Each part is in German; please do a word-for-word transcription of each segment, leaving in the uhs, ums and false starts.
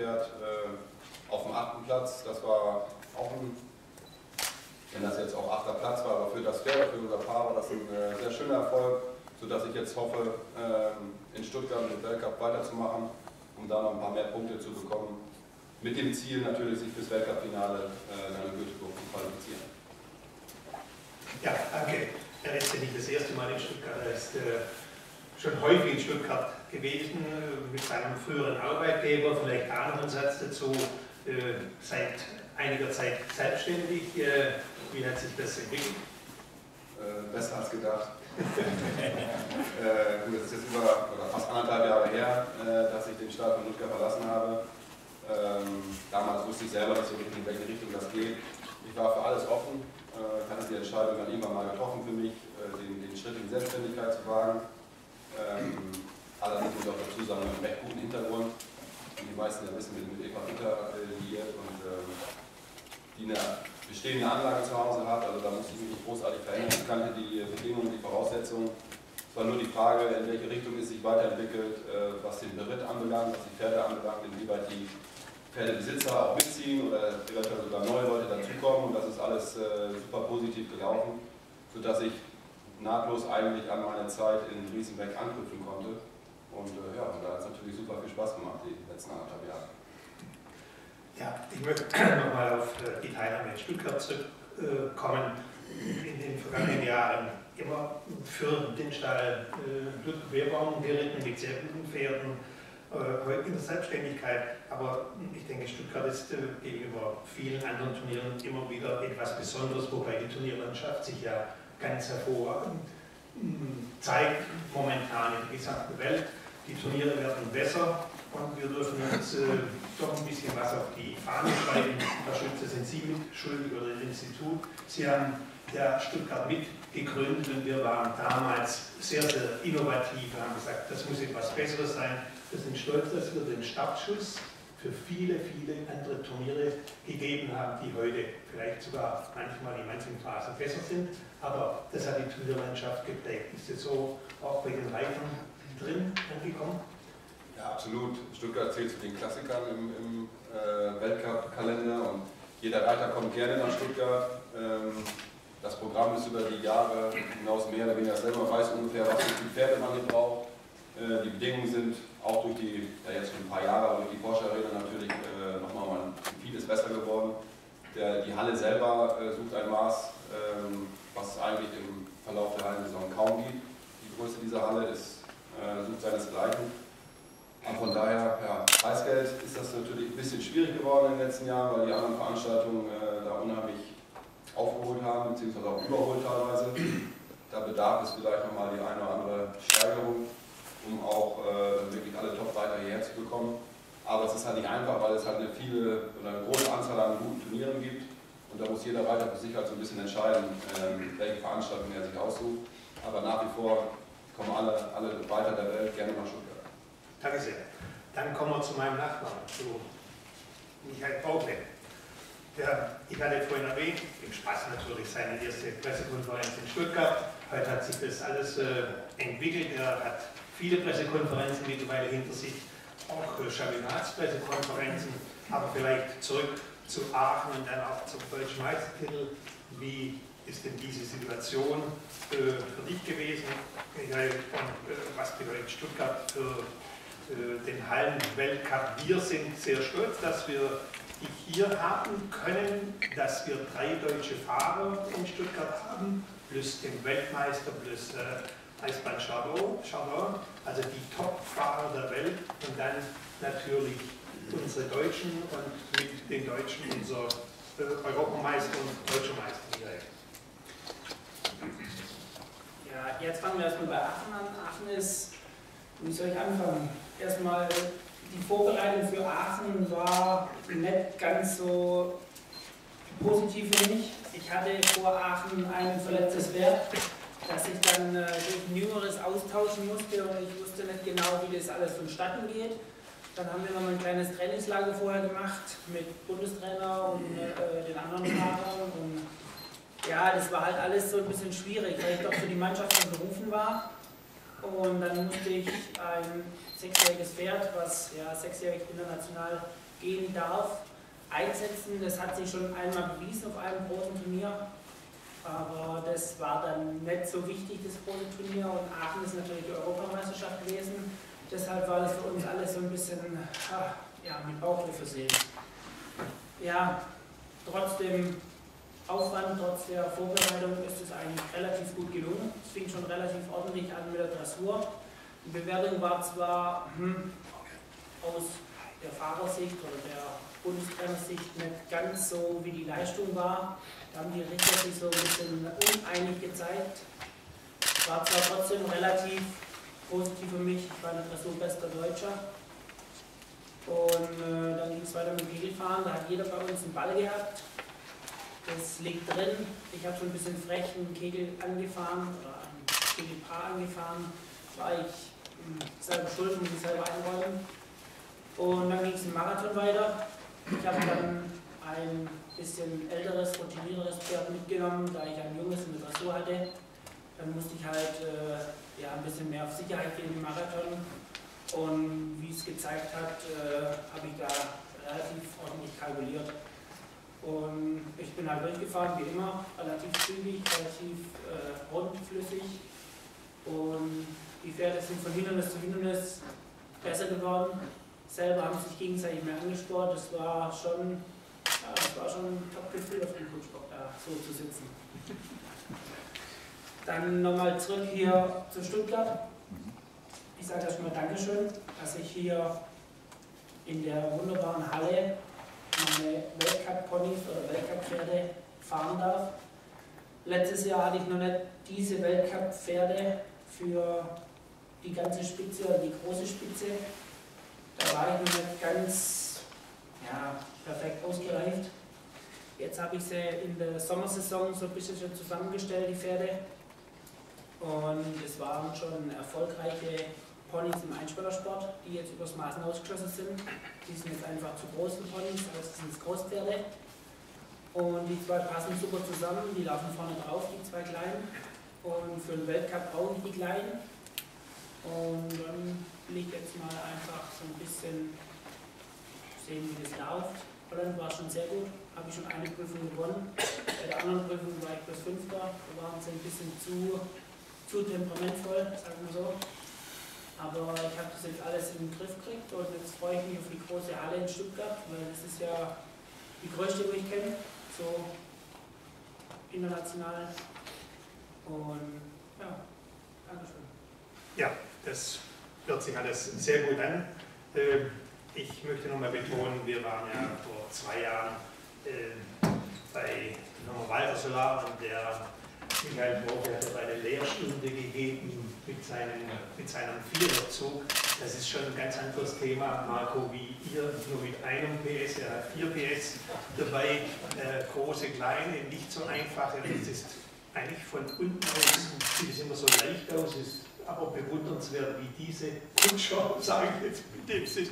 fährt, äh, auf dem achten Platz. Das war auch ein, wenn das jetzt auch achter Platz war, aber für das Pferd, für unser Paar war das ein äh, sehr schöner Erfolg, sodass ich jetzt hoffe, äh, in Stuttgart mit dem Weltcup weiterzumachen, um da noch ein paar mehr Punkte zu bekommen. Mit dem Ziel natürlich, sich fürs Weltcup-Finale äh, in Göteborg zu qualifizieren. Ja, danke. Er ist ja nicht das erste Mal in Stuttgart, er ist äh, schon häufig in Stuttgart gewesen, äh, mit seinem früheren Arbeitgeber, vielleicht da noch ein Satz dazu, äh, seit einiger Zeit selbstständig. Äh, wie hat sich das entwickelt? Äh, besser als gedacht. äh, gut, das ist jetzt über oder fast anderthalb Jahre her, äh, dass ich den Start von Lutker verlassen habe. Ähm, damals wusste ich selber, dass ich, in welche Richtung das geht. Ich war für alles offen. Ich hatte die Entscheidung dann irgendwann mal getroffen für mich, den, den Schritt in die Selbstständigkeit zu wagen. Ähm, allerdings muss ich auch dazu sagen, mit einem recht guten Hintergrund. Und die meisten ja wissen, wir sind mit E P A liiert und ähm, die eine bestehende Anlage zu Hause hat. Also da muss ich mich nicht großartig verändern. Ich kannte die Bedingungen, die Voraussetzungen. Es war nur die Frage, in welche Richtung es sich weiterentwickelt, äh, was den Beritt anbelangt, was die Pferde anbelangt, inwieweit die Pferdebesitzer auch mitziehen oder eventuell sogar neue Leute dazukommen, und das ist alles äh, super positiv gelaufen, sodass ich nahtlos eigentlich an meine Zeit in Riesenbeck anknüpfen konnte, und äh, ja, da hat es natürlich super viel Spaß gemacht die letzten anderthalb Jahre. Ja, ich möchte nochmal auf die Teilnahme in Stuttgart zurückkommen. In den vergangenen Jahren immer für den Stall äh, Ludwig Beerbaum geritten mit sehr guten Pferden, heute in der Selbstständigkeit, aber ich denke, Stuttgart ist äh, gegenüber vielen anderen Turnieren immer wieder etwas Besonderes, wobei die Turnierlandschaft sich ja ganz hervorragend zeigt, momentan in der gesamten Welt. Die Turniere werden besser und wir dürfen uns äh, doch ein bisschen was auf die Fahne schreiben. Herr Schütze, sind Sie mit schuldig oder das Institut? Sie haben ja Stuttgart mitgegründet und wir waren damals sehr, sehr innovativ, haben gesagt, das muss etwas Besseres sein. Wir sind stolz, dass wir den Startschuss für viele, viele andere Turniere gegeben haben, die heute vielleicht sogar manchmal in manchen Phasen besser sind, aber das hat die Turnierlandschaft geprägt. Ist das so auch bei den Reitern drin angekommen? Ja, absolut. Stuttgart zählt zu den Klassikern im, im äh, Weltcup-Kalender und jeder Reiter kommt gerne nach Stuttgart. Ähm, das Programm ist über die Jahre hinaus mehr oder weniger selber, weiß ungefähr, was für die Pferde man gebraucht. Äh, die Bedingungen sind auch durch die, ja jetzt schon ein paar Jahre, durch die Porsche-Arena natürlich äh, nochmal vieles besser geworden. Der, die Halle selber äh, sucht ein Maß, ähm, was es eigentlich im Verlauf der Hallensaison kaum gibt. Die Größe dieser Halle ist, äh, sucht seinesgleichen. Und von daher, ja, Preisgeld ist das natürlich ein bisschen schwierig geworden in den letzten Jahren, weil die anderen Veranstaltungen äh, da unheimlich aufgeholt haben, beziehungsweise auch überholt teilweise. Da bedarf es vielleicht nochmal die eine oder andere Steigerung, um auch äh, wirklich alle Top-Reiter hierher zu bekommen. Aber es ist halt nicht einfach, weil es halt eine viele oder eine große Anzahl an guten Turnieren gibt. Und da muss jeder Reiter für sich halt so ein bisschen entscheiden, ähm, welche Veranstaltung er sich aussucht. Aber nach wie vor kommen alle, alle Reiter der Welt gerne nach Stuttgart. Danke sehr. Dann kommen wir zu meinem Nachbarn, zu Michael Paublin. Der, ich hatte vorhin erwähnt, im Spaß natürlich, seine erste Pressekonferenz in Stuttgart. Heute hat sich das alles äh, entwickelt. Er hat viele Pressekonferenzen mittlerweile hinter sich, auch äh, Championatspressekonferenzen, aber vielleicht zurück zu Aachen und dann auch zum deutschen Meistertitel. Wie ist denn diese Situation äh, für dich gewesen? Und äh, was bedeutet Stuttgart für äh, den Hallen-Weltcup? Wir sind sehr stolz, dass wir dich hier haben können, dass wir drei deutsche Fahrer in Stuttgart haben, plus den Weltmeister, plus äh, Eisbrand, also die Top-Fahrer der Welt, und dann natürlich unsere Deutschen und mit den Deutschen unser Europameister und Deutscher Meister direkt. Ja, jetzt fangen wir erstmal bei Aachen an. Aachen ist, wie soll ich anfangen? Erstmal die Vorbereitung für Aachen war nicht ganz so positiv für mich. Ich hatte vor Aachen ein verletztes Pferd, dass ich dann äh, durch Jüngeres austauschen musste und ich wusste nicht genau, wie das alles vonstatten geht. Dann haben wir noch mal ein kleines Trainingslager vorher gemacht mit Bundestrainer und äh, den anderen Fahrern. Und ja, das war halt alles so ein bisschen schwierig, weil ich doch für die Mannschaft schon berufen war. Und dann musste ich ein sechsjähriges Pferd, was ja sechsjährig international gehen darf, einsetzen. Das hat sich schon einmal bewiesen auf einem großen Turnier, aber das war dann nicht so wichtig, das große Turnier. Und Aachen ist natürlich die Europameisterschaft gewesen. Deshalb war das für uns alles so ein bisschen ja, mit Bauchweh versehen. Ja, trotz dem Aufwand, trotz der Vorbereitung ist es eigentlich relativ gut gelungen. Es fing schon relativ ordentlich an mit der Dressur. Die Bewertung war zwar hm, aus der Fahrersicht oder der Bundestrainersicht nicht ganz so, wie die Leistung war. Da haben die Richter sich so ein bisschen uneinig gezeigt. War zwar trotzdem relativ positiv für mich, ich war in der Dressur bester Deutscher. Und äh, dann ging es weiter mit dem Kegelfahren, da hat jeder bei uns einen Ball gehabt. Das liegt drin. Ich habe schon ein bisschen frech einen Kegel angefahren oder ein Kegelpaar angefahren. War ich selber schuld und mich selber einräumen. Und dann ging es im Marathon weiter. Ich habe dann ein bisschen älteres, routinierteres Pferd mitgenommen, da ich ein junges in der Dressur hatte. Dann musste ich halt äh, ja, ein bisschen mehr auf Sicherheit gehen im Marathon. Und wie es gezeigt hat, äh, habe ich da relativ ordentlich kalkuliert. Und ich bin halt durchgefahren, wie immer, relativ zügig, relativ äh, rundflüssig. Und die Pferde sind von Hindernis zu Hindernis besser geworden. Selber haben sich gegenseitig mehr angesport. Das war schon, ja, das war schon ein Top-Gefühl, auf dem Flugsport da so zu sitzen. Dann nochmal zurück hier zu Stuttgart. Ich sage erstmal Dankeschön, dass ich hier in der wunderbaren Halle meine Weltcup-Ponys oder Weltcup-Pferde fahren darf. Letztes Jahr hatte ich noch nicht diese Weltcup-Pferde für die ganze Spitze oder die große Spitze. Da war ich noch nicht ganz ja, perfekt ausgereift. Jetzt habe ich sie in der Sommersaison so ein bisschen schon zusammengestellt, die Pferde. Und es waren schon erfolgreiche Ponys im Einsprittersport, die jetzt übers Maß ausgeschlossen sind. Die sind jetzt einfach zu großen Ponys, also das sind jetzt Großpferde. Und die zwei passen super zusammen, die laufen vorne drauf, die zwei Kleinen. Und für den Weltcup brauche ich die Kleinen. Und dann will ich jetzt mal einfach so ein bisschen sehen, wie das läuft. Holland war schon sehr gut, habe ich schon eine Prüfung gewonnen. Bei der anderen Prüfung war ich plus Fünfter, da waren sie ein bisschen zu, zu temperamentvoll, sagen wir so. Aber ich habe das jetzt alles in den Griff gekriegt und jetzt freue ich mich auf die große Halle in Stuttgart, weil das ist ja die größte, die ich kenne, so international. Und ja, Dankeschön. Ja, das hört sich alles sehr gut an. Ich möchte nochmal betonen, wir waren ja vor zwei Jahren bei Walter Solar und der Michael Brauchle hat eine Lehrstunde gegeben mit seinem, mit seinem Viererzug. Das ist schon ein ganz anderes Thema, Marco, wie ihr, nur mit einem P S, er hat vier P S dabei, äh, große, kleine, nicht so einfache. Das ist eigentlich von unten aus, sieht es immer so leicht aus, ist aber bewundernswert, wie diese Kutscher, sage ich jetzt, mit dem sie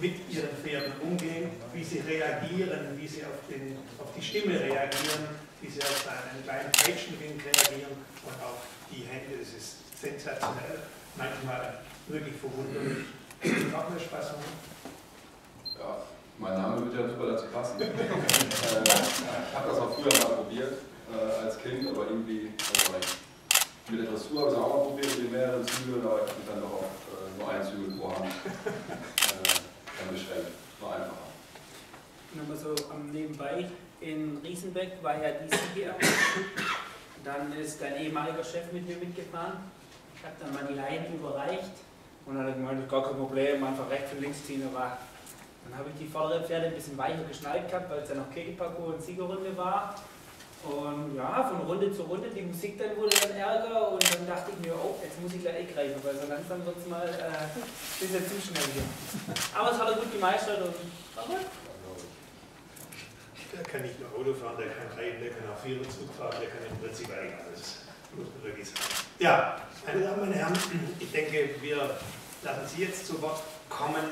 mit ihren Pferden umgehen, wie sie reagieren, wie sie auf, den, auf die Stimme reagieren, wie sie auf einen kleinen Peitschenwind reagieren und auf die Hände. Das ist sensationell, manchmal wirklich verwunderlich. Das macht mir Spaß. Ja, mein Name wird ja super dazu passen. äh, ich habe das auch früher mal probiert äh, als Kind, aber irgendwie äh, mit der Dressur habe ich es auch mal probiert, mit mehreren Zügeln, aber ich bin dann doch auf äh, nur einen Zügel pro Hand. Äh, dann beschränkt, war einfacher. Nochmal so am Nebenbei, in Riesenbeck war ja die E P A. Dann ist dein ehemaliger Chef mit mir mitgefahren. Ich habe dann mal die Leinen überreicht und dann hat er gemeint, gar kein Problem, einfach rechts und links ziehen. Aber dann habe ich die vordere Pferde ein bisschen weicher geschnallt gehabt, weil es dann noch Kegelparcours und Siegerrunde war. Und ja, von Runde zu Runde, die Musik dann wurde dann ärger und dann dachte ich mir, oh, jetzt muss ich gleich eingreifen, weil so langsam wird es mal äh, ein bisschen zu schnell gehen. Aber es hat er gut gemeistert und war gut. Der kann nicht nur Auto fahren, der kann reiten, der kann auch Viererzug fahren, der kann im Prinzip eigentlich alles. Muss man wirklich sagen. Ja, meine Damen und Herren, ich denke, wir lassen Sie jetzt zu Wort kommen.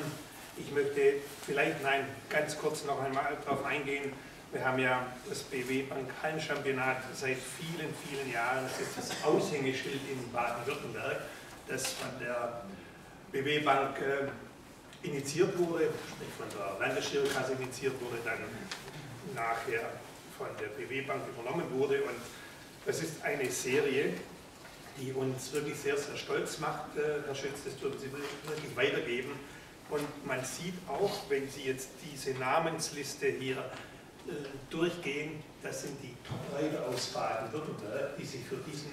Ich möchte vielleicht, nein, ganz kurz noch einmal darauf eingehen. Wir haben ja das B W-Bank Hallenchampionat seit vielen, vielen Jahren. Das ist das Aushängeschild in Baden-Württemberg. das von der B W-Bank äh, initiiert wurde, sprich von der Landesgirokasse initiiert wurde, dann nachher von der B W-Bank übernommen wurde. Und das ist eine Serie, die uns wirklich sehr, sehr stolz macht, äh, Herr Schütz, das dürfen Sie wirklich weitergeben. Und man sieht auch, wenn Sie jetzt diese Namensliste hier äh, durchgehen, das sind die Top-Reiter aus Baden-Württemberg, die sich für diesen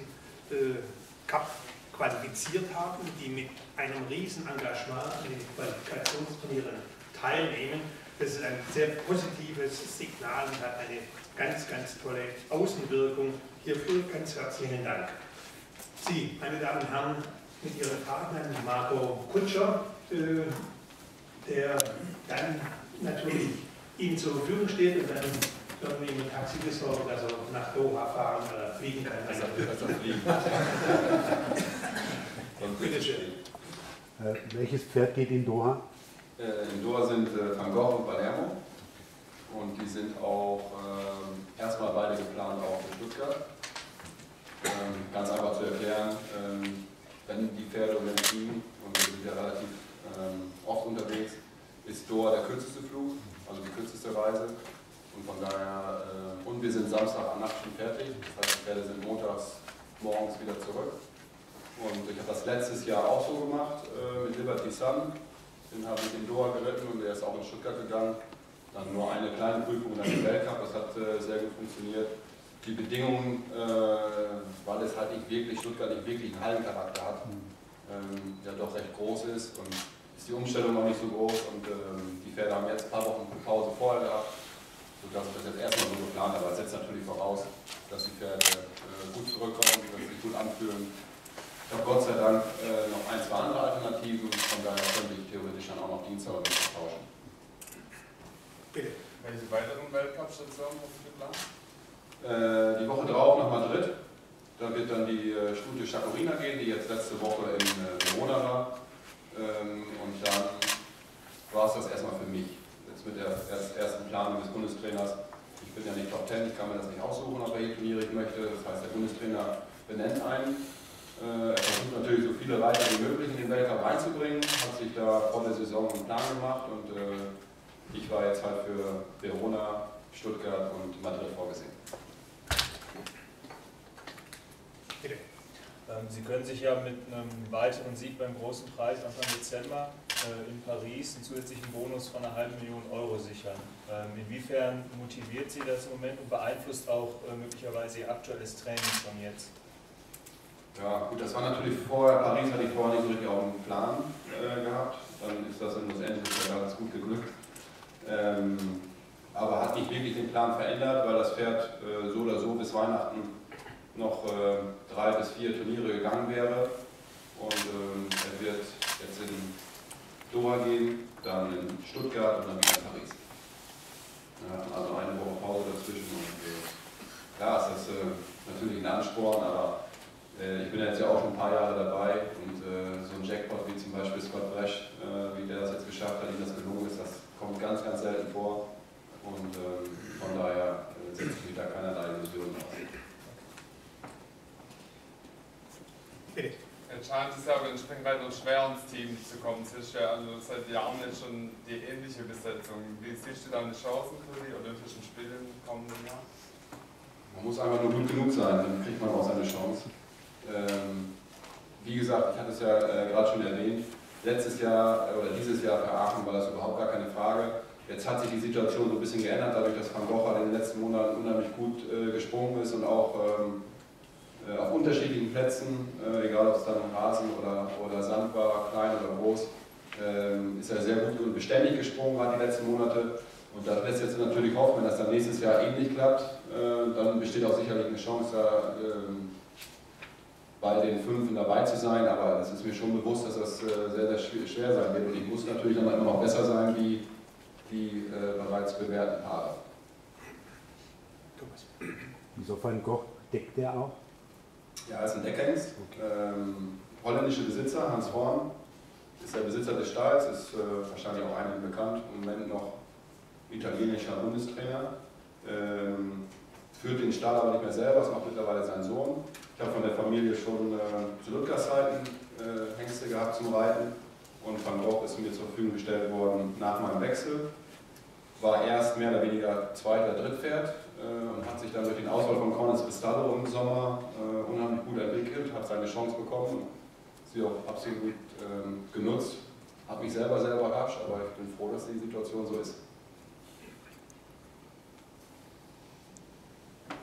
äh, Cup qualifiziert haben, die mit einem riesen Engagement an den Qualifikationsturnieren teilnehmen. Das ist ein sehr positives Signal und hat eine ganz, ganz tolle Außenwirkung. Hierfür ganz herzlichen Dank. Sie, meine Damen und Herren, mit Ihrem Partner Marco Kutscher, äh, der dann natürlich Ihnen zur Verfügung steht und dann können wir ihm ein Taxi besorgen, dass er nach Doha fahren oder fliegen kann. Also, also fliegen. Bitte schön. Äh, welches Pferd geht in Doha? Äh, in Doha sind äh, Van Gogh und Palermo. Und die sind auch äh, erstmal beide geplant, auch in Stuttgart. Ähm, ganz einfach zu erklären, ähm, wenn die Pferde und wenn die fliegen, und wir sind ja relativ ähm, oft unterwegs, ist Doha der kürzeste Flug, also die kürzeste Reise. Und von daher, äh, und wir sind Samstag Nacht schon fertig, das heißt, die Pferde sind montags morgens wieder zurück. Und ich habe das letztes Jahr auch so gemacht äh, mit Liberty Sun, den habe ich in Doha geritten und der ist auch in Stuttgart gegangen. Dann nur eine kleine Prüfung und dann im Weltcup, das hat äh, sehr gut funktioniert. Die Bedingungen, äh, weil es halt nicht wirklich, Stuttgart nicht wirklich einen Hallencharakter hat, ähm, der doch recht groß ist und ist die Umstellung noch nicht so groß und ähm, die Pferde haben jetzt ein paar Wochen Pause vorher gehabt. Sodass ich das jetzt erstmal so geplant habe, aber es setzt natürlich voraus, dass die Pferde äh, gut zurückkommen, dass sie sich gut anfühlen. Ich habe Gott sei Dank äh, noch ein, zwei andere Alternativen, von daher könnte ich theoretisch dann auch noch Dienstag oder Mittwoch tauschen. Bitte. Welche weiteren Weltcup-Stationen hast du geplant? Äh, die Woche drauf nach Madrid. Da wird dann die äh, Stute Chacorina gehen, die jetzt letzte Woche in äh, Verona war. Ähm, und dann war es das erstmal für mich. Mit der ersten Planung des Bundestrainers. Ich bin ja nicht Top zehn, ich kann mir das nicht aussuchen, auf welche Turniere ich möchte. Das heißt, der Bundestrainer benennt einen. Er versucht natürlich so viele Reiter wie möglich in den Weltcup reinzubringen, hat sich da vor der Saison einen Plan gemacht und äh, ich war jetzt halt für Verona, Stuttgart und Madrid vorgesehen. Sie können sich ja mit einem weiteren Sieg beim großen Preis Anfang Dezember in Paris einen zusätzlichen Bonus von einer halben Million Euro sichern. Inwiefern motiviert Sie das im Moment und beeinflusst auch möglicherweise Ihr aktuelles Training von jetzt? Ja gut, das war natürlich vorher, Paris hatte ich vorher nicht so richtig auf dem Plan äh, gehabt, dann ist das in Los Angeles ja ganz gut geglückt. Ähm, aber hat nicht wirklich den Plan verändert, weil das Pferd äh, so oder so bis Weihnachten noch äh, drei bis vier Turniere gegangen wäre und ähm, er wird jetzt in Doha gehen, dann in Stuttgart und dann wieder in Paris. Ja, also eine Woche Pause dazwischen. Und klar ist das äh, natürlich ein Ansporn, aber äh, ich bin jetzt ja auch schon ein paar Jahre dabei und äh, so ein Jackpot wie zum Beispiel Scott Bresch, äh, wie der das jetzt geschafft hat, wie das gelungen ist, das kommt ganz, ganz selten vor und äh, von daher äh, setzt mich da keinerlei Illusionen aus. Bitte. Entscheidend ist ja bei den Springreitern schwer ins Team zu kommen. Es ist ja also seit Jahren jetzt schon die ähnliche Besetzung. Wie siehst du deine Chancen für die Olympischen Spiele im kommenden Jahr? Man muss einfach nur gut genug sein, dann kriegt man auch seine Chance. Ähm, wie gesagt, ich hatte es ja äh, gerade schon erwähnt, letztes Jahr äh, oder dieses Jahr für Aachen war das überhaupt gar keine Frage. Jetzt hat sich die Situation so ein bisschen geändert, dadurch, dass Van Gogh in den letzten Monaten unheimlich gut äh, gesprungen ist und auch ähm, auf unterschiedlichen Plätzen, äh, egal ob es dann Rasen oder, oder Sand war, klein oder groß, ähm, ist er sehr gut und beständig gesprungen, war die letzten Monate. Und das lässt jetzt natürlich hoffen, wenn das dann nächstes Jahr ähnlich klappt, äh, dann besteht auch sicherlich eine Chance, da, ähm, bei den Fünfen dabei zu sein. Aber es ist mir schon bewusst, dass das äh, sehr, sehr schwer sein wird. Und ich muss natürlich dann immer noch besser sein, wie die äh, bereits bewährten Paare. Thomas. Insofern Koch deckt der auch? Ja, er ist ein Deckhengst, okay. ähm, holländischer Besitzer, Hans Horn, ist der Besitzer des Stalls, ist äh, wahrscheinlich auch einem bekannt, im Moment noch italienischer Bundestrainer, ähm, führt den Stall aber nicht mehr selber, das macht mittlerweile sein Sohn. Ich habe von der Familie schon äh, zu Lutker Zeiten äh, Hengste gehabt zum Reiten und Van Gogh ist mir zur Verfügung gestellt worden nach meinem Wechsel. War erst mehr oder weniger Zweiter-, Drittpferd äh, und hat sich dann durch den Auswahl von Cornels Vistallo im Sommer äh, unheimlich gut entwickelt, hat seine Chance bekommen, sie auch absolut ähm, genutzt. Hat mich selber selber überrascht, aber ich bin froh, dass die Situation so ist.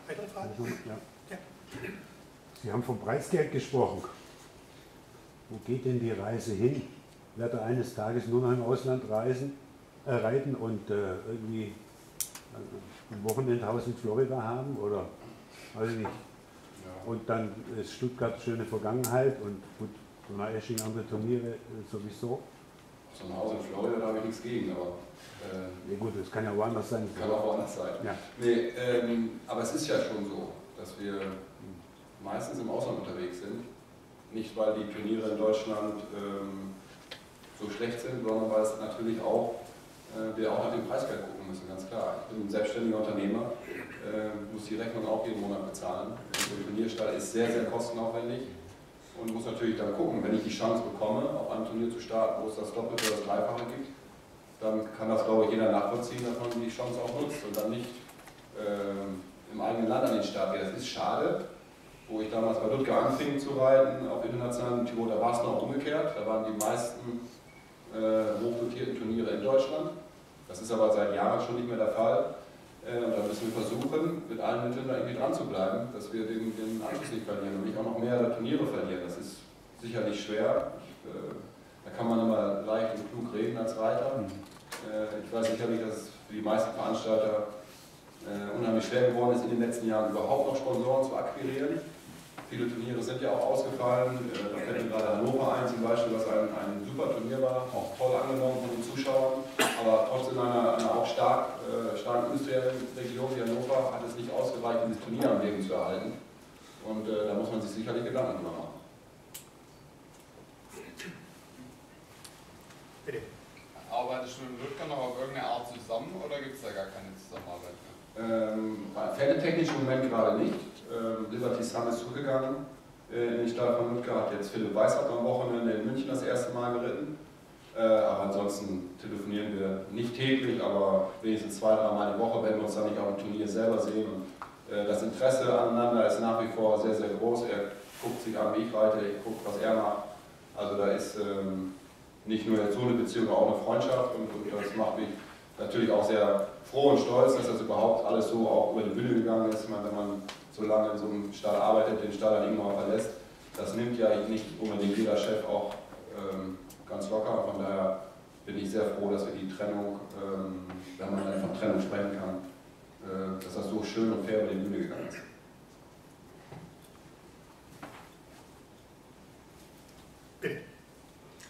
Weitere Fragen? Ja. Ja. Sie haben vom Preisgeld gesprochen. Wo geht denn die Reise hin? Ich werde eines Tages nur noch im Ausland reisen, äh, reiten und äh, irgendwie ein Wochenendhaus in Florida haben oder weiß ich nicht. Ja. Und dann ist Stuttgart schöne Vergangenheit und gut, nach Esching andere Turniere sowieso. So ein Haus in Florida, da habe ich nichts gegen, aber. Äh, ja gut, das kann ja woanders sein. Kann auch woanders sein. Ja. Nee, ähm, aber es ist ja schon so, dass wir meistens im Ausland unterwegs sind. Nicht, weil die Turniere in Deutschland ähm, so schlecht sind, sondern weil es natürlich auch, äh, wir auch nach dem Preisgeld gucken müssen, ganz klar. Ich bin ein selbstständiger Unternehmer, äh, muss die Rechnung auch jeden Monat bezahlen. Der Turnierstall ist sehr, sehr kostenaufwendig. Und muss natürlich dann gucken, wenn ich die Chance bekomme, auf einem Turnier zu starten, wo es das Doppelte oder das Dreifache gibt, dann kann das, glaube ich, jeder nachvollziehen, dass man die Chance auch nutzt und dann nicht äh, im eigenen Land an den Start geht. Das ist schade, wo ich damals bei Lutker anfing zu reiten, auf internationalen Niveau, da war es noch umgekehrt, da waren die meisten äh, hochdotierten Turniere in Deutschland. Das ist aber seit Jahren schon nicht mehr der Fall. Und da müssen wir versuchen, mit allen Mitteln da irgendwie dran zu bleiben, dass wir den, den Anschluss nicht verlieren und nicht auch noch mehr Turniere verlieren. Das ist sicherlich schwer. Ich, äh, da kann man immer leicht und klug reden als Reiter. Äh, ich weiß sicherlich, dass es für die meisten Veranstalter äh, unheimlich schwer geworden ist, in den letzten Jahren überhaupt noch Sponsoren zu akquirieren. Viele Turniere sind ja auch ausgefallen. Äh, da fällt mir gerade Hannover ein zum Beispiel, was ein, ein super Turnier war, auch toll angenommen von den Zuschauern, aber trotzdem einer, einer auch stark, äh, starken industriellen Region wie Hannover hat es nicht ausgereicht, dieses Turnier am Leben zu erhalten. Und äh, da muss man sich sicherlich Gedanken machen. Bitte. Arbeitest du mit Lutker noch auf irgendeine Art zusammen oder gibt es da gar keine Zusammenarbeit mehr? Ähm, Pferdetechnisch im Moment gerade nicht. Ähm, Liberty Sun ist zugegangen äh, in den Stall von Lutker, hat jetzt Philipp Weiß hat am Wochenende in München das erste Mal geritten. Äh, aber ansonsten telefonieren wir nicht täglich, aber wenigstens zwei, drei Mal die Woche, wenn wir uns dann nicht auf dem Turnier selber sehen. Und, äh, das Interesse aneinander ist nach wie vor sehr, sehr groß. Er guckt sich an, wie ich reite, ich gucke, was er macht. Also da ist ähm, nicht nur jetzt so eine Beziehung, auch eine Freundschaft und, und das macht mich natürlich auch sehr froh und stolz, dass das überhaupt alles so auch über die Bühne gegangen ist. Ich meine, wenn man so lange in so einem Stall arbeitet, den Stall dann irgendwann verlässt, das nimmt ja nicht unbedingt jeder Chef auch ähm, ganz locker. Von daher bin ich sehr froh, dass wir die Trennung, ähm, wenn man dann von Trennung sprechen kann, äh, dass das so schön und fair über die Bühne gegangen ist.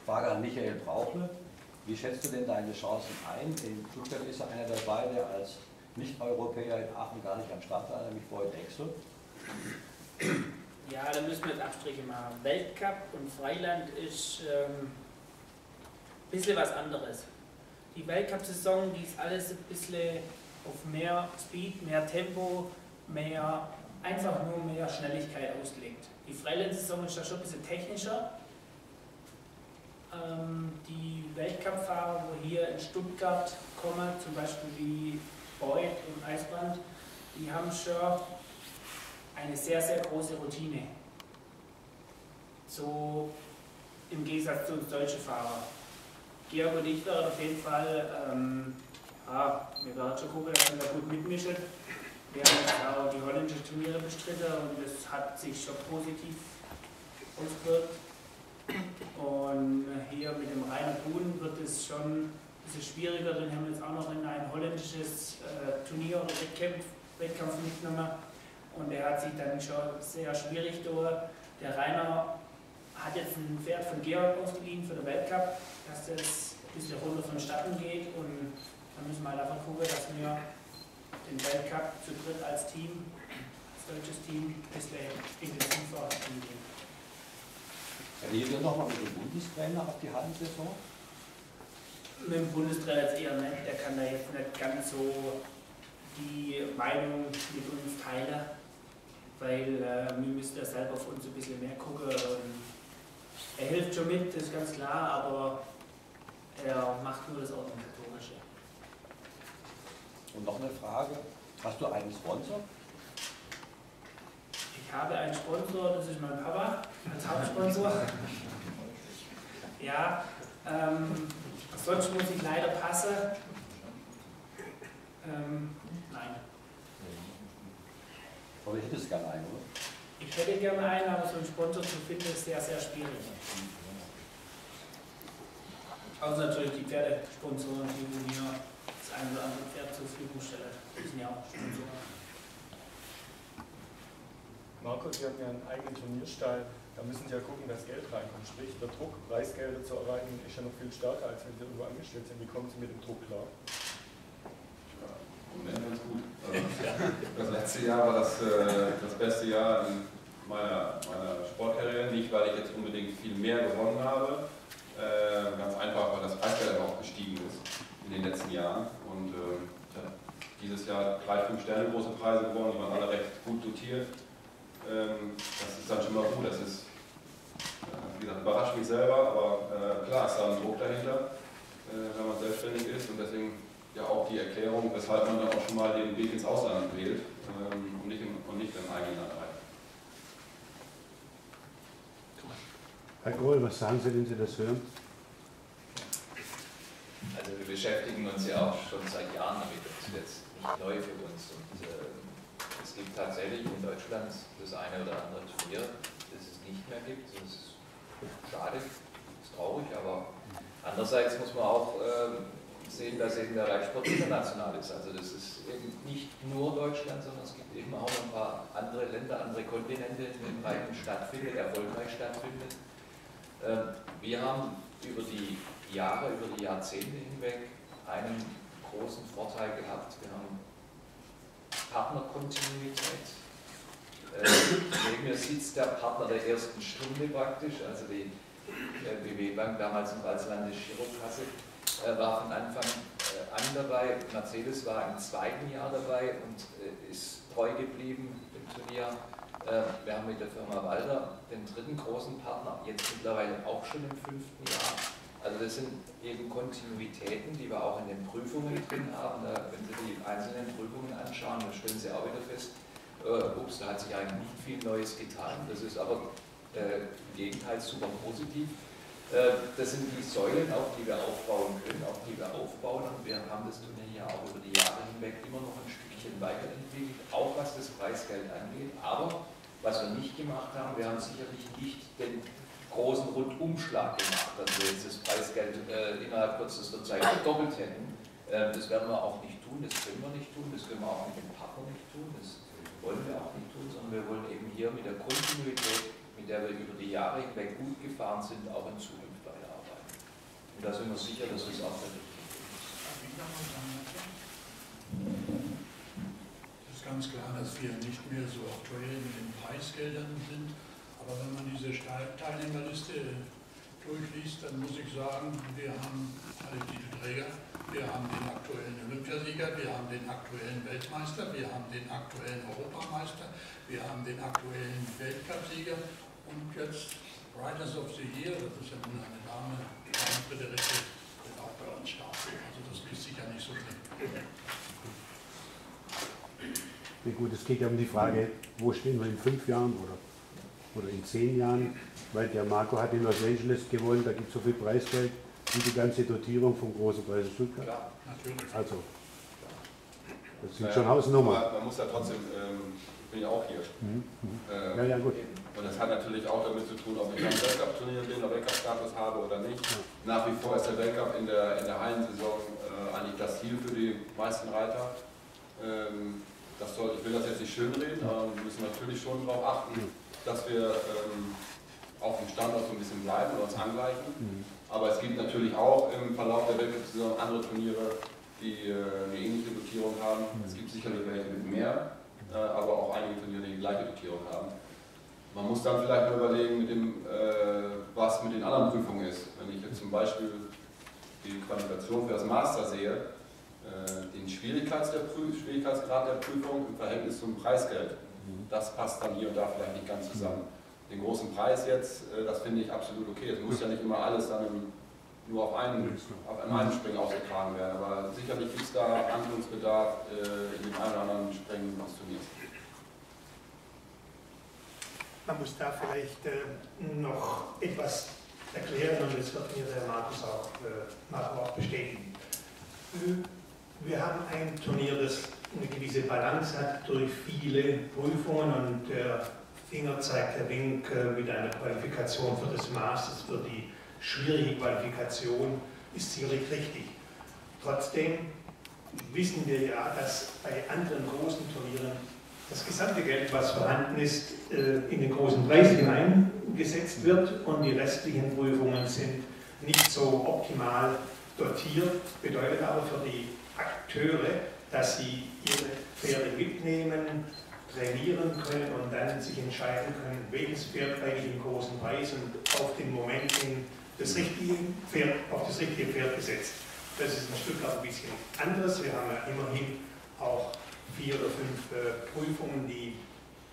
Frage an Michael Brauchle. Wie schätzt du denn deine Chancen ein? In Stuttgart ist ja einer dabei, der als Nicht-Europäer in Aachen gar nicht am Start war, nämlich Boyd Exell. Ja, da müssen wir jetzt Abstriche machen. Weltcup und Freiland ist ähm, ein bisschen was anderes. Die Weltcup-Saison, die ist alles ein bisschen auf mehr Speed, mehr Tempo, mehr, einfach nur mehr Schnelligkeit ausgelegt. Die Freiland-Saison ist da schon ein bisschen technischer. Die Weltcup-Fahrer, wo hier in Stuttgart kommen, zum Beispiel wie Beuth im Eisbrand, die haben schon eine sehr, sehr große Routine. So im Gegensatz zu uns deutschen Fahrern. Georg und ich werden auf jeden Fall, ähm, ah, wir werden schon gucken, dass wir da gut mitmischen. Wir haben jetzt auch die holländischen Turniere bestritten und das hat sich schon positiv ausgewirkt. Und hier mit dem Rainer Kuhn wird es schon ein bisschen schwieriger, den haben wir jetzt auch noch in ein holländisches äh, Turnier oder Wettkampf, Wettkampf mitgenommen. Und der hat sich dann schon sehr schwierig durch. Der Rainer hat jetzt ein Pferd von Georg aufgeliehen für den Weltcup, dass das ein bisschen runter vonstatten geht. Und dann müssen wir halt davon gucken, dass wir den Weltcup zu dritt als Team, als deutsches Team, ein bisschen intensiver angehen. Reden wir nochmal mit dem Bundestrainer auf die halbe Saison? Mit dem Bundestrainer jetzt eher nicht, der kann da jetzt nicht ganz so die Meinung mit uns teilen, weil äh, wir müssen da selber auf uns ein bisschen mehr gucken und Er hilft schon mit, das ist ganz klar, aber er macht nur das Organisatorische. Und noch eine Frage, hast du einen Sponsor? Ich habe einen Sponsor, das ist mein Papa, als Hauptsponsor. Ja, ähm, sonst muss ich leider passen. Ähm, nein. Aber ich hätte es gerne einen, oder? Ich hätte gerne einen, aber so einen Sponsor zu finden ist sehr, sehr schwierig. Außer also natürlich die Pferdesponsoren, die mir das ein oder andere Pferd zur Verfügung stellen. Die sind ja auch Sponsoren. Marco, Sie haben ja einen eigenen Turnierstall, da müssen Sie ja gucken, dass Geld reinkommt. Sprich, der Druck, Preisgelder zu erreichen, ist ja noch viel stärker, als wenn Sie irgendwo angestellt sind. Wie kommen Sie mit dem Druck klar? Ja, im Moment ganz gut. Das letzte Jahr war das, das beste Jahr meiner, meiner Sportkarriere. Nicht, weil ich jetzt unbedingt viel mehr gewonnen habe. Ganz einfach, weil das Preisgeld auch gestiegen ist in den letzten Jahren. Und ich habe dieses Jahr drei, fünf Sterne große Preise gewonnen, die waren alle recht gut dotiert. Das ist dann schon mal gut, das ist, wie gesagt, überrascht mich selber, aber äh, klar ist da ein Druck dahinter, äh, wenn man selbstständig ist und deswegen ja auch die Erklärung, weshalb man dann auch schon mal den Weg ins Ausland wählt ähm, und, nicht im, und nicht im eigenen Land rein. Herr Kohl, was sagen Sie, wenn Sie das hören? Also wir beschäftigen uns ja auch schon seit Jahren damit, das ist jetzt nicht neu für uns. Und, äh, Es gibt tatsächlich in Deutschland das eine oder andere Turnier, das es nicht mehr gibt. Das ist schade, ist traurig, aber andererseits muss man auch äh, sehen, dass eben der Reitsport international ist. Also das ist eben nicht nur Deutschland, sondern es gibt eben auch ein paar andere Länder, andere Kontinente, in denen Reiten stattfindet, erfolgreich stattfindet. Äh, wir haben über die Jahre, über die Jahrzehnte hinweg einen großen Vorteil gehabt. Wir haben Partnerkontinuität. Äh, neben mir sitzt der Partner der ersten Stunde praktisch, also die äh, B W-Bank, damals noch als Landesgirokasse, äh, war von Anfang äh, an dabei. Mercedes war im zweiten Jahr dabei und äh, ist treu geblieben im Turnier. Äh, wir haben mit der Firma Walter den dritten großen Partner, jetzt mittlerweile auch schon im fünften Jahr. Also das sind eben Kontinuitäten, die wir auch in den Prüfungen drin haben. Da, wenn Sie die einzelnen Prüfungen anschauen, dann stellen Sie auch wieder fest, äh, ups, da hat sich eigentlich nicht viel Neues getan. Das ist aber äh, im Gegenteil super positiv. Äh, das sind die Säulen, auf die wir aufbauen können, auf die wir aufbauen. Und wir haben das Turnier ja auch über die Jahre hinweg immer noch ein Stückchen weiterentwickelt, auch was das Preisgeld angeht. Aber was wir nicht gemacht haben, wir haben sicherlich nicht den großen Rundumschlag gemacht, dass wir jetzt das Preisgeld äh, innerhalb kürzester Zeit verdoppelt hätten. Äh, das werden wir auch nicht tun, das können wir nicht tun, das können wir auch mit dem Partner nicht tun, das wollen wir auch nicht tun, sondern wir wollen eben hier mit der Kontinuität, mit der wir über die Jahre hinweg gut gefahren sind, auch in Zukunft weiterarbeiten. Und da sind wir sicher, dass es auch der richtige Weg ist. Es ist ganz klar, dass wir nicht mehr so aktuell mit den Preisgeldern sind. Aber wenn man diese Teilnehmerliste durchliest, dann muss ich sagen, wir haben alle Titelträger, wir haben den aktuellen Olympiasieger, wir haben den aktuellen Weltmeister, wir haben den aktuellen Europameister, wir haben den aktuellen Weltcupsieger und jetzt Riders of the Year, das ist ja nun eine Dame, die dritte Ritte, wird auch bei uns starten. Also das liest sich ja nicht so schlecht. Ja gut, es geht ja um die Frage, wo stehen wir in fünf Jahren, oder? Oder in zehn Jahren, weil der Marco hat in Los Angeles gewonnen, da gibt es so viel Preisgeld wie die ganze Dotierung vom großen Preis Stuttgart. Klar, natürlich. Also, das sind ja, schon Hausnummern. Man muss ja trotzdem, ähm, ich bin ja auch hier. Mhm. Ähm, ja, ja, gut. Und das hat natürlich auch damit zu tun, ob ich am Weltcup-Turnier bin, oder Weltcup-Status habe oder nicht. Ja. Nach wie vor ist der Weltcup in der, in der Hallensaison äh, eigentlich das Ziel für die meisten Reiter. Ähm, das soll, ich will das jetzt nicht schönreden, aber wir müssen natürlich schon darauf achten, mhm. dass wir ähm, auf dem Standort so ein bisschen bleiben oder uns angleichen. Mhm. Aber es gibt natürlich auch im Verlauf der Weltcup-Saison andere Turniere, die äh, eine ähnliche Dotierung haben. Mhm. Es gibt sicherlich welche mit mehr, äh, aber auch einige Turniere, die die gleiche Dotierung haben. Man muss dann vielleicht mal überlegen, mit dem, äh, was mit den anderen Prüfungen ist. Wenn ich jetzt zum Beispiel die Qualifikation für das Master sehe, äh, den Schwierigkeits der Schwierigkeitsgrad der Prüfung im Verhältnis zum Preisgeld. Das passt dann hier und da vielleicht nicht ganz zusammen. den großen Preis jetzt, äh, das finde ich absolut okay. Es muss ja nicht immer alles dann im, nur auf einen, auf einem einen Springen ausgetragen werden, aber sicherlich gibt es da Handlungsbedarf, äh, in dem einen oder anderen Springen was zu tun. Man muss da vielleicht äh, noch etwas erklären, und das wird mir der Markus auch, äh, Marco auch bestätigen. Wir haben ein Turnier, das eine gewisse Balance hat durch viele Prüfungen, und der Finger zeigt der Wink äh, mit einer Qualifikation für das Masters, für die schwierige Qualifikation, ist sicherlich richtig. Trotzdem wissen wir ja, dass bei anderen großen Turnieren das gesamte Geld, was vorhanden ist, in den großen Preis hineingesetzt wird, und die restlichen Prüfungen sind nicht so optimal dotiert, bedeutet aber für die Akteure, dass sie ihre Pferde mitnehmen, trainieren können und dann sich entscheiden können, welches Pferd eigentlich im großen Preis und auf den Moment hin das richtige Pferd, auf das richtige Pferd gesetzt. Das ist in Stuttgart ein bisschen anders. Wir haben ja immerhin auch vier oder fünf äh, Prüfungen, die,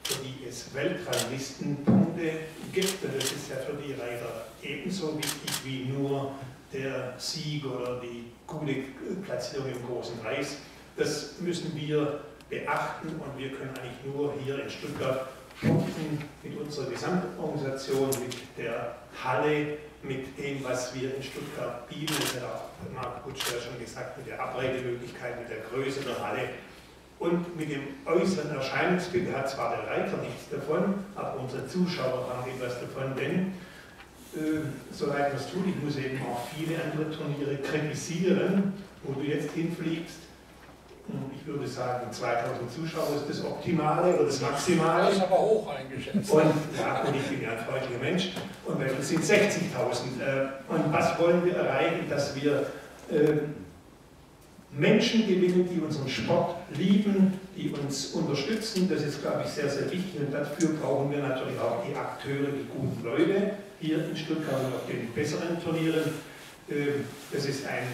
für die es Weltranglistenpunkte gibt. Und das ist ja für die Reiter ebenso wichtig wie nur der Sieg oder die gute Platzierung im großen Preis. Das müssen wir beachten, und wir können eigentlich nur hier in Stuttgart punkten mit unserer Gesamtorganisation, mit der Halle, mit dem, was wir in Stuttgart bieten. Das hat auch Marco Kutscher schon gesagt, mit der Abreitemöglichkeit, mit der Größe der Halle. Und mit dem äußeren Erscheinungsbild hat zwar der Reiter nichts davon, aber unsere Zuschauer haben etwas davon, denn äh, soweit man es tut, ich muss eben auch viele andere Turniere kritisieren, wo du jetzt hinfliegst. Ich würde sagen, zweitausend Zuschauer ist das Optimale oder das Maximale. Das ist aber hoch eingeschätzt. Und, ja, und ich bin ja ein freundlicher Mensch, und bei uns sind sechzigtausend. Äh, und was wollen wir erreichen, dass wir äh, Menschen gewinnen, die unseren Sport lieben, die uns unterstützen. Das ist, glaube ich, sehr, sehr wichtig, und dafür brauchen wir natürlich auch die Akteure, die guten Leute hier in Stuttgart und auf den besseren Turnieren. Das ist ein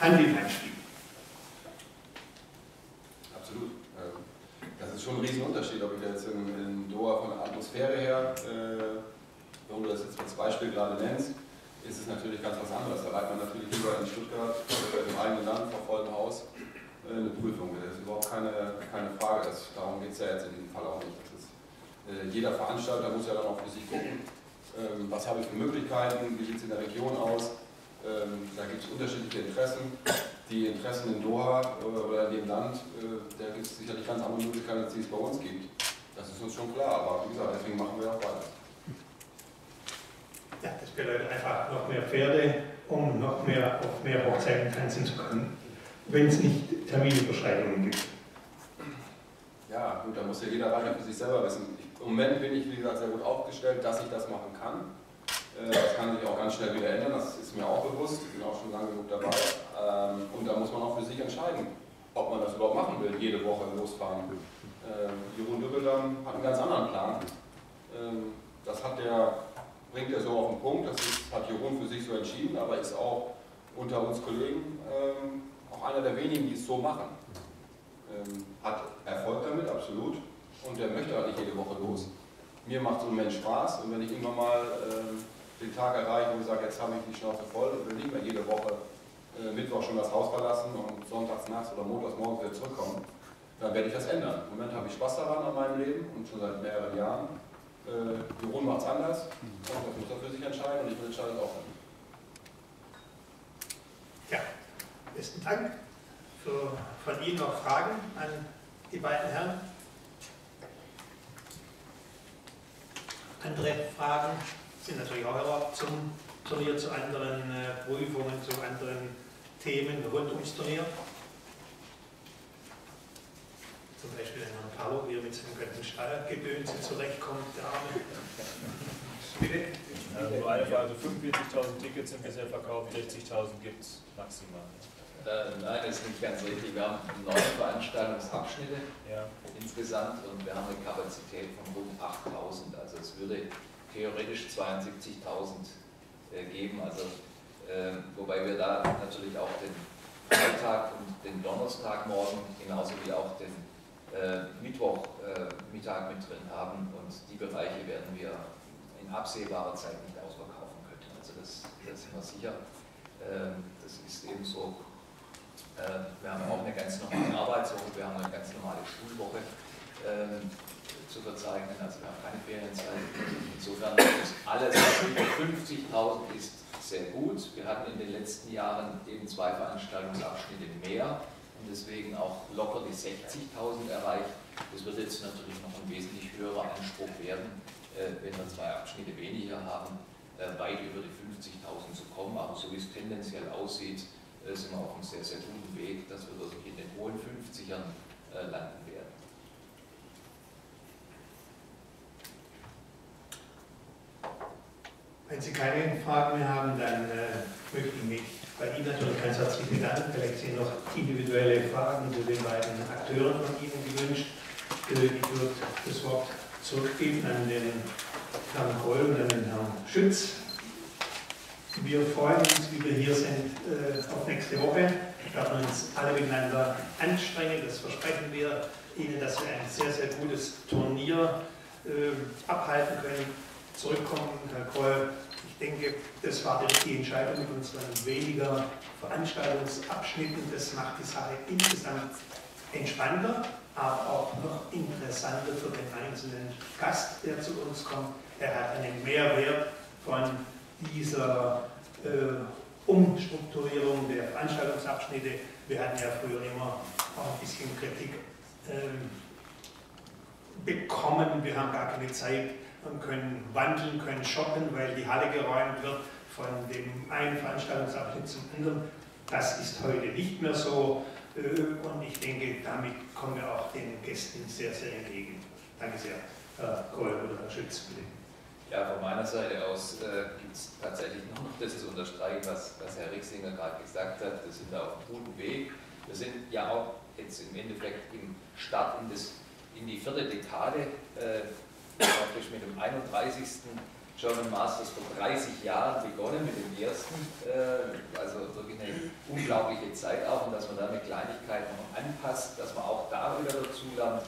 Hand-in-Hand-Spiel. Absolut. Das ist schon ein Riesenunterschied, ob ich jetzt in Doha von der Atmosphäre her, wenn du das jetzt als Beispiel gerade nennst, ist es natürlich ganz was anderes. Da reicht man natürlich lieber in Stuttgart oder im eigenen Land vor vollem Haus eine Prüfung. Das ist überhaupt keine, keine Frage. Das, darum geht es ja jetzt in dem Fall auch nicht. Das ist, äh, jeder Veranstalter muss ja dann auch für sich gucken, ähm, was habe ich für Möglichkeiten, wie sieht es in der Region aus. Ähm, da gibt es unterschiedliche Interessen. Die Interessen in Doha äh, oder in dem Land, äh, da gibt es sicherlich ganz andere Möglichkeiten, als die es bei uns gibt. Das ist uns schon klar, aber wie gesagt, deswegen machen wir auch weiter. Ja, das bedeutet einfach noch mehr Pferde, um noch mehr auf mehr Hochzeiten tanzen zu können, wenn es nicht Terminüberschreitungen gibt. Ja, gut, da muss ja jeder Reiter für sich selber wissen. Ich, Im Moment bin ich, wie gesagt, sehr gut aufgestellt, dass ich das machen kann. Äh, das kann sich auch ganz schnell wieder ändern, das ist mir auch bewusst. Ich bin auch schon lange genug dabei. Ähm, und da muss man auch für sich entscheiden, ob man das überhaupt machen will, jede Woche losfahren. Äh, Jeroen Dübbeldam hat einen ganz anderen Plan. Ähm, das hat der... bringt er so auf den Punkt, das ist, hat Jeroen für sich so entschieden, aber ist auch unter uns Kollegen ähm, auch einer der wenigen, die es so machen. Ähm, hat Erfolg damit, absolut, und der möchte halt nicht jede Woche los. Mir macht so ein Mensch Spaß, und wenn ich immer mal ähm, den Tag erreiche und sage, jetzt habe ich die Schnauze voll und will nicht mehr jede Woche äh, Mittwoch schon das Haus verlassen und sonntags nachts oder montags morgens wieder zurückkommen, dann werde ich das ändern. Im Moment habe ich Spaß daran an meinem Leben, und schon seit mehreren Jahren. Jeroen macht es anders, und das muss er für sich entscheiden, und ich will entscheiden auch nicht. Ja, besten Dank. Für, von Ihnen noch Fragen an die beiden Herren? Andere Fragen sind natürlich auch erlaubt zum Turnier, zu anderen äh, Prüfungen, zu anderen Themen rund ums Turnier. Zum Beispiel den Herrn Paulo, wie er mit seinem ganzen Stallgedönse zurechtkommt, der Arme. Bitte? Also nur eine Frage, fünfundvierzigtausend Tickets sind bisher verkauft, sechzigtausend gibt es maximal. Äh, nein, das ist nicht ganz richtig. Wir haben neun Veranstaltungsabschnitte ja. insgesamt, und wir haben eine Kapazität von rund achttausend. Also es würde theoretisch zweiundsiebzigtausend äh, geben, also, äh, wobei wir da natürlich auch den Freitag und den Donnerstagmorgen genauso wie auch den Mittwochmittag äh, mit drin haben, und die Bereiche werden wir in absehbarer Zeit nicht ausverkaufen könnte. Also das, das sind wir sicher. Das ist eben so. Wir haben auch eine ganz normale Arbeitswoche, wir haben eine ganz normale Schulwoche zu verzeichnen, also wir haben keine Ferienzeit. Insofern ist alles, was über fünfzigtausend ist, sehr gut. Wir hatten in den letzten Jahren eben zwei Veranstaltungsabschnitte mehr und deswegen auch locker die sechzigtausend erreicht. Das wird jetzt natürlich noch ein wesentlich höherer Anspruch werden, wenn wir zwei Abschnitte weniger haben, weit über die fünfzigtausend zu kommen. Aber so wie es tendenziell aussieht, sind wir auf einem sehr, sehr guten Weg, dass wir wirklich in den hohen fünfzigern landen werden. Wenn Sie keine Fragen mehr haben, dann äh, möchte ich mich bei Ihnen natürlich ganz herzlich bedanken. Vielleicht sind noch individuelle Fragen zu den beiden Akteuren von Ihnen gewünscht. Ich würde das Wort zurückgeben an den Herrn Kohl und an den Herrn Schütz. Wir freuen uns, wie wir hier sind, äh, auf nächste Woche. Wir werden uns alle miteinander anstrengen, das versprechen wir Ihnen, dass wir ein sehr, sehr gutes Turnier äh, abhalten können. Zurückkommen, Herr Kohl, ich denke, das war die Entscheidung mit unseren weniger Veranstaltungsabschnitten. Das macht die Sache insgesamt entspannter, aber auch noch interessanter für den einzelnen Gast, der zu uns kommt. Er hat einen Mehrwert von dieser äh, Umstrukturierung der Veranstaltungsabschnitte. Wir hatten ja früher immer auch ein bisschen Kritik ähm, bekommen. Wir haben gar keine Zeit. Können wandeln, können shoppen, weil die Halle geräumt wird von dem einen Veranstaltungsabschnitt zum anderen. Das ist heute nicht mehr so und ich denke, damit kommen wir auch den Gästen sehr, sehr entgegen. Danke sehr, Herr Kohl oder Herr Schütz, bitte. Ja, von meiner Seite aus äh, gibt es tatsächlich noch das zu unterstreichen, was, was Herr Rixinger gerade gesagt hat. Wir sind da auf einem guten Weg. Wir sind ja auch jetzt im Endeffekt im Start in, das, in die vierte Dekade. Äh, praktisch mit dem einunddreißigsten German Masters vor dreißig Jahren begonnen, mit dem ersten, also wirklich eine unglaubliche Zeit auch, und dass man da eine Kleinigkeit noch anpasst, dass man auch da wieder dazu lernt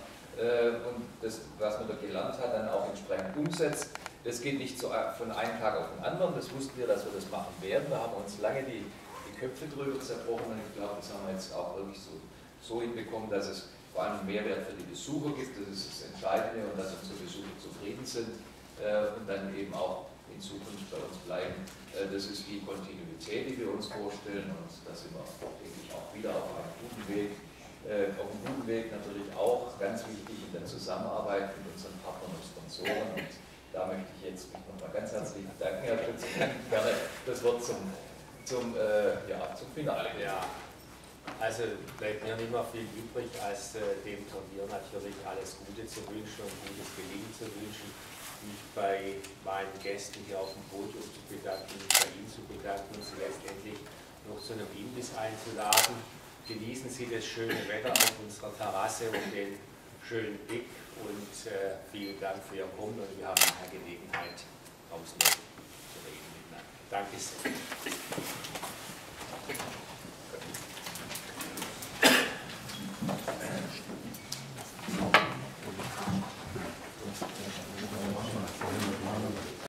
und das, was man dort gelernt hat, dann auch entsprechend umsetzt. Das geht nicht so von einem Tag auf den anderen, das wussten wir, dass wir das machen werden, da haben wir uns lange die, die Köpfe drüber zerbrochen und ich glaube, das haben wir jetzt auch wirklich so, so hinbekommen, dass es vor allem Mehrwert für die Besucher gibt, das ist das Entscheidende, und dass unsere Besucher zufrieden sind äh, und dann eben auch in Zukunft bei uns bleiben. Äh, das ist die Kontinuität, die wir uns vorstellen, und da sind wir, denke ich, auch wieder auf einem guten Weg. Äh, auf einem guten Weg natürlich auch ganz wichtig in der Zusammenarbeit mit unseren Partnern und Sponsoren, und da möchte ich jetzt mich nochmal ganz herzlich bedanken, Herr Schütz, und gerne das Wort zum, zum, äh, ja, zum Finale. Ja. Also bleibt mir nicht mehr viel übrig, als äh, dem Turnier natürlich alles Gute zu wünschen und gutes Gelingen zu wünschen. Mich bei meinen Gästen hier auf dem Podium zu bedanken, mich bei Ihnen zu bedanken und Sie letztendlich noch zu einem Imbiss einzuladen. Genießen Sie das schöne Wetter auf unserer Terrasse und den schönen Blick, und äh, vielen Dank für Ihr Kommen, und wir haben nachher Gelegenheit, draußen zu reden miteinander. Danke sehr.